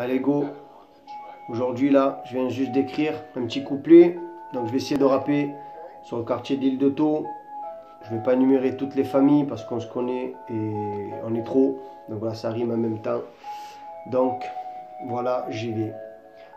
Allez, go. Aujourd'hui, là, je viens juste d'écrire un petit couplet. Donc, je vais essayer de rapper sur le quartier d'Île de Thau. Je ne vais pas énumérer toutes les familles parce qu'on se connaît et on est trop. Donc, voilà, ça rime en même temps. Donc, voilà, j'y vais.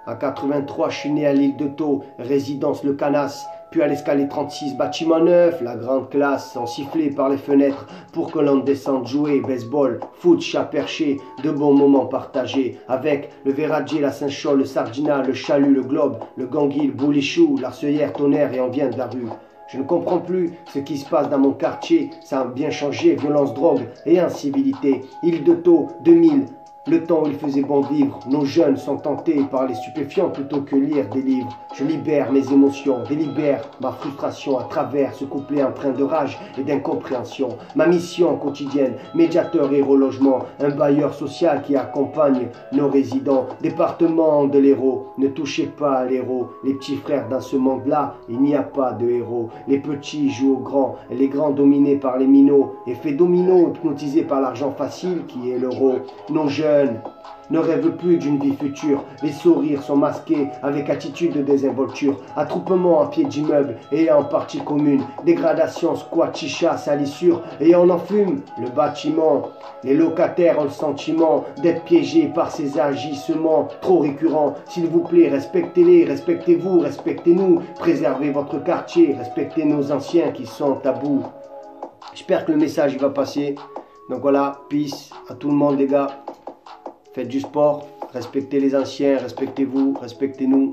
En 83, je suis né à l'Île de Thau, résidence le Canas. Puis à l'escalier 36, bâtiment 9, la grande classe, en sifflé par les fenêtres, pour que l'on descende jouer, baseball, foot, chat perché, de bons moments partagés, avec le Veradier, la Saint-Schol, le Sardinat, le Chalut, le Globe, le Ganguil, Boulichou, l'Arseillère, Tonnerre, et on vient de la rue. Je ne comprends plus ce qui se passe dans mon quartier, ça a bien changé, violence, drogue et incivilité. Île de Thau, 2000. Le temps où il faisait bon vivre, nos jeunes sont tentés par les stupéfiants plutôt que lire des livres. Je libère mes émotions, délibère ma frustration à travers ce couplet empreint de rage et d'incompréhension. Ma mission quotidienne, médiateur et relogement, un bailleur social qui accompagne nos résidents. Département de l'Hérault, ne touchez pas à l'héros. Les petits frères dans ce monde-là, il n'y a pas de héros. Les petits jouent aux grands, et les grands dominés par les minots. Effet domino hypnotisé par l'argent facile qui est l'euro. Nos jeunes ne rêve plus d'une vie future, les sourires sont masqués avec attitude de désinvolture, attroupement à pied d'immeuble et en partie commune, dégradation, squat, chicha, salissure et on en fume le bâtiment. Les locataires ont le sentiment d'être piégés par ces agissements trop récurrents. S'il vous plaît, respectez-les, respectez-vous, respectez-nous, préservez votre quartier, respectez nos anciens qui sont à bout. J'espère que le message va passer. Donc voilà, peace à tout le monde les gars. Faites du sport, respectez les anciens, respectez-vous, respectez-nous.